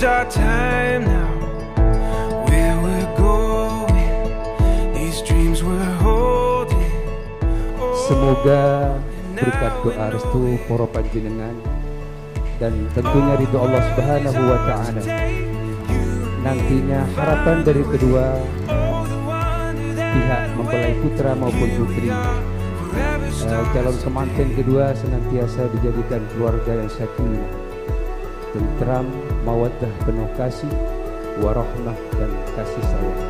is our time now, where we're going, these dreams we're holding. Semoga berkat doa restu para panjenengan dan tentunya ridho Allah Subhanahu wa taala, nantinya harapan dari kedua pihak mempelai putra maupun putri, calon kemanten kedua senantiasa dijadikan keluarga yang sakinah, tentram, mawaddah, penuh kasih, warahmah dan kasih sayang.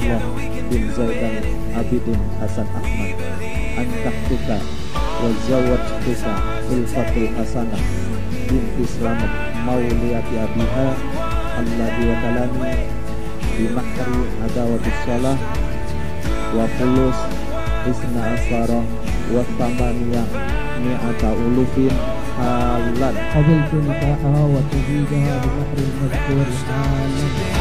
Ya Akhi Abdullah bin Zaidan Abidin Hasan Ahmad, angkah tuka wazawat tuka ilfatul hasanah binti Slamet mauliyati abiha alladhi wa kalami bimahkari adawatis sholah wa pulus isna asara wa tamaniyah mi'ata ulufin halan qabiltu nikaha wa tujidaha bimahri mazkur halan.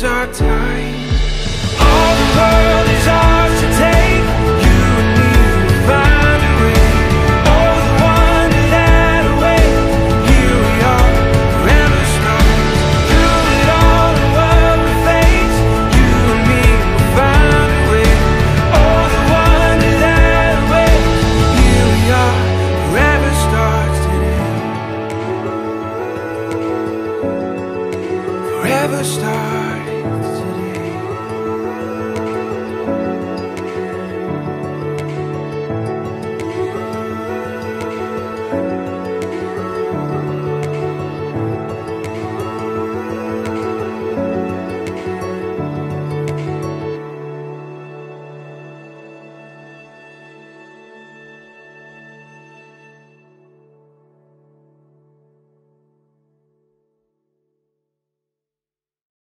Our time, all the world is ours to take. You and me will find a way, all the wonder that awaits. Here we are, forever strong, through it all the world we face. You and me will find a way, all the wonder that awaits. Here we are, forever starts today, forever starts.